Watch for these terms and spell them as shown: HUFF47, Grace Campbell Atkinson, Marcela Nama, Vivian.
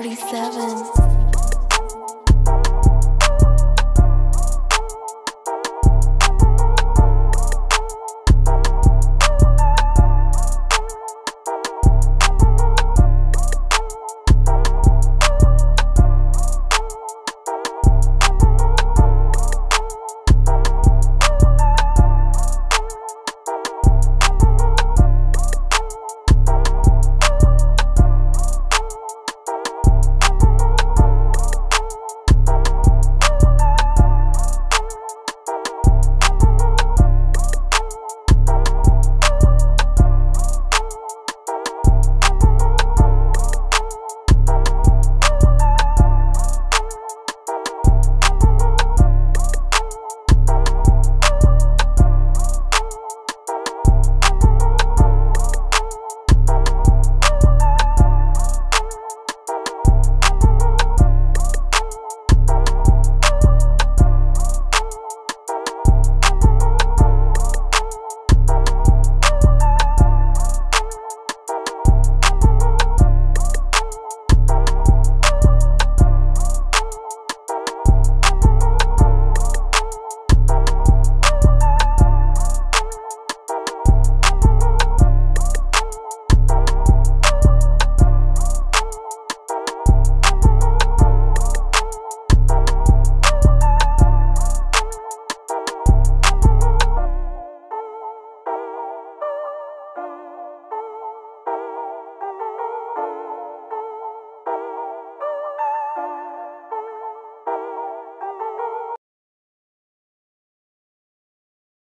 HUFF47.